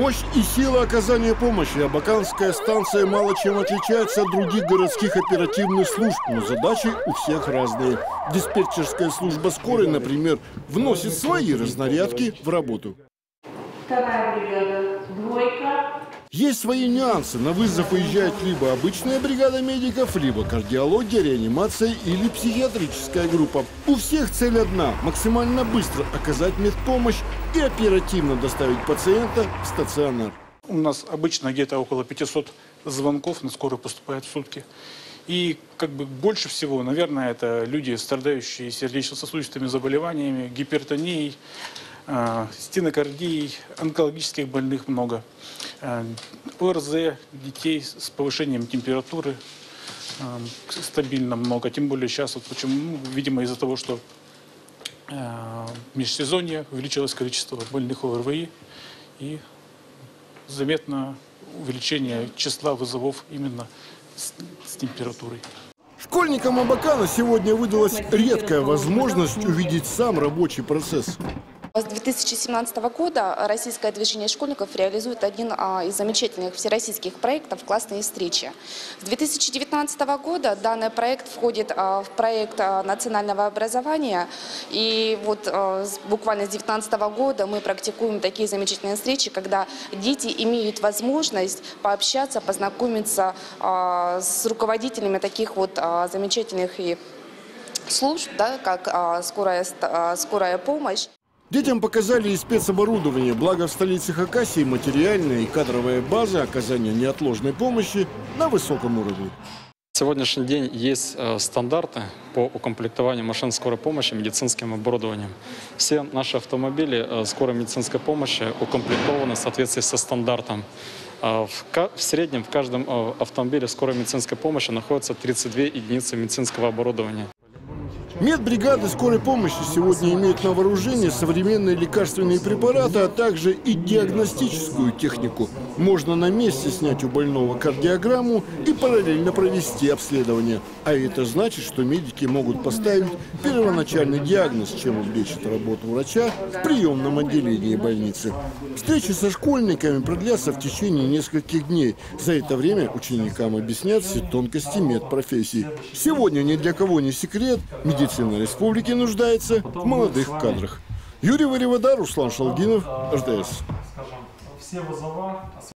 Мощь и сила оказания помощи Абаканская станция мало чем отличается от других городских оперативных служб, но задачи у всех разные. Диспетчерская служба скорой, например, вносит свои разнарядки в работу. Вторая бригада «Двойка». Есть свои нюансы. На вызов выезжает либо обычная бригада медиков, либо кардиология, реанимация или психиатрическая группа. У всех цель одна – максимально быстро оказать медпомощь и оперативно доставить пациента в стационар. У нас обычно где-то около 500 звонков на скорую поступает в сутки. И больше всего, наверное, это люди, страдающие сердечно-сосудистыми заболеваниями, гипертонией, стенокардией, онкологических больных много, ОРЗ, детей с повышением температуры стабильно много. Тем более сейчас, почему, видимо, из-за того, что межсезонье увеличилось количество больных ОРВИ и заметно увеличение числа вызовов именно с температурой. Школьникам Абакана сегодня выдалась редкая возможность увидеть сам рабочий процесс. С 2017 года Российское движение школьников реализует один из замечательных всероссийских проектов «Классные встречи». С 2019 года данный проект входит в проект национального образования. И вот буквально с 2019 года мы практикуем такие замечательные встречи, когда дети имеют возможность пообщаться, познакомиться с руководителями таких вот замечательных и служб, да, как скорая помощь. Детям показали и спецоборудование, благо в столице Хакасии материальная и кадровая база оказания неотложной помощи на высоком уровне. На сегодняшний день есть стандарты по укомплектованию машин скорой помощи медицинским оборудованием. Все наши автомобили скорой медицинской помощи укомплектованы в соответствии со стандартом. В среднем в каждом автомобиле скорой медицинской помощи находится 32 единицы медицинского оборудования. Медбригады скорой помощи сегодня имеют на вооружении современные лекарственные препараты, а также и диагностическую технику. Можно на месте снять у больного кардиограмму и параллельно провести обследование. А это значит, что медики могут поставить первоначальный диагноз, чем облегчит работу врача в приемном отделении больницы. Встречи со школьниками продлятся в течение нескольких дней. За это время ученикам объяснят все тонкости медпрофессии. Сегодня ни для кого не секрет, медицина республики нуждается в молодых кадрах. Юрий Варирода, Руслан Шалгинов, РТС.